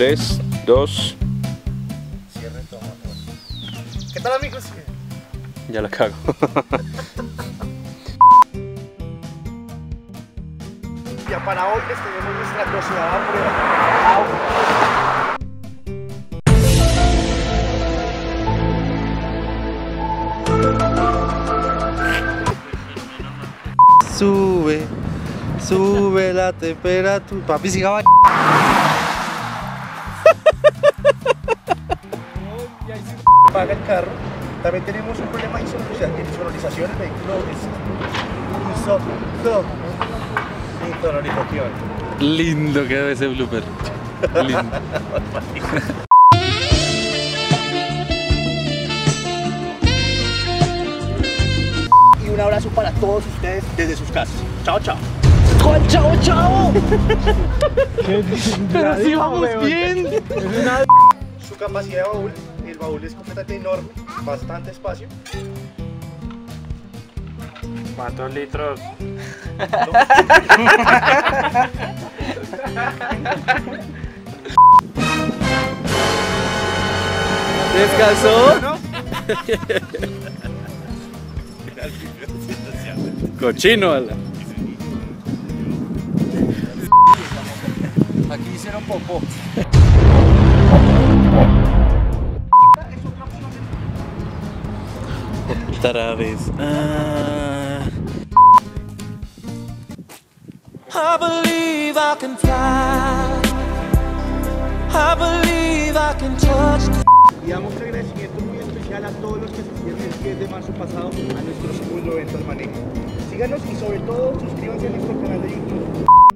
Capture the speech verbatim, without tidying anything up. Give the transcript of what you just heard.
tres, dos. Cierre todo. ¿Qué tal, amigos? Ya la cago. Ya para hoy les tenemos nuestra cocinada prueba. Sube, sube la temperatura. Papi, si caballo. Y ahí se paga el carro. También tenemos un problema de insonorización. El vehículo es insonorización. Lindo quedó ese blooper. Lindo. Un abrazo para todos ustedes desde sus casas. Chao, chao. ¡Con chao, chao! Pero si sí vamos weón. Bien. Una... Su capacidad de baúl, el baúl es completamente enorme, bastante espacio. ¿Cuántos litros? ¿Descansó? ¿No? Cochino, ala. Aquí hicieron popó. Tarabes. Ah. I believe I can fly. I believe I can touch. Y damos un agradecimiento muy especial a todos los que asistieron el diez de marzo pasado a nuestro segundo evento al manejo. Síganos y sobre todo suscríbanse a nuestro canal de YouTube.